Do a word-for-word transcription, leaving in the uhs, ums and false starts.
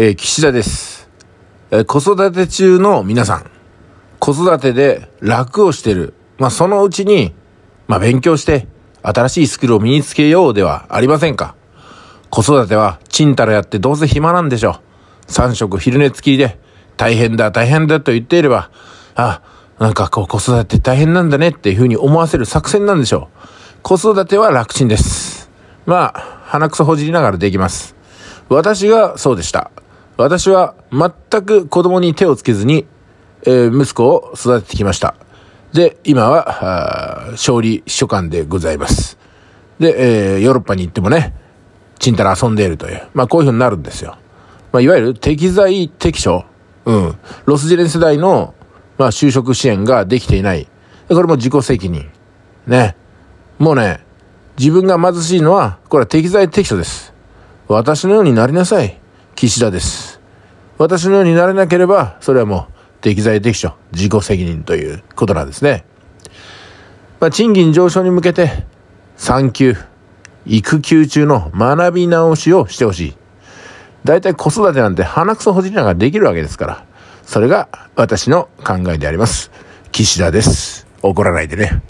えー、岸田です、えー、子育て中の皆さん、子育てで楽をしてる、まあ、そのうちに、まあ、勉強して新しいスキルを身につけようではありませんか。子育てはちんたらやってどうせ暇なんでしょう。さん食昼寝つきで大変だ大変だと言っていれば、あ、なんかこう子育て大変なんだねっていうふうに思わせる作戦なんでしょう。子育ては楽ちんです。まあ、鼻くそほじりながらできます。私がそうでした。私は全く子供に手をつけずに、えー、息子を育ててきました。で、今は、勝利秘書官でございます。で、えー、ヨーロッパに行ってもね、ちんたら遊んでいるという。まあ、こういうふうになるんですよ。まあ、いわゆる適材適所。うん。ロスジェネ世代の、まあ、就職支援ができていない。これも自己責任。ね。もうね、自分が貧しいのは、これは適材適所です。私のようになりなさい。岸田です。私のようになれなければ、それはもう、適材適所、自己責任ということなんですね。まあ、賃金上昇に向けて、産休、育休中の学び直しをしてほしい。だいたい子育てなんて鼻くそほじりながらできるわけですから、それが私の考えであります。岸田です。怒らないでね。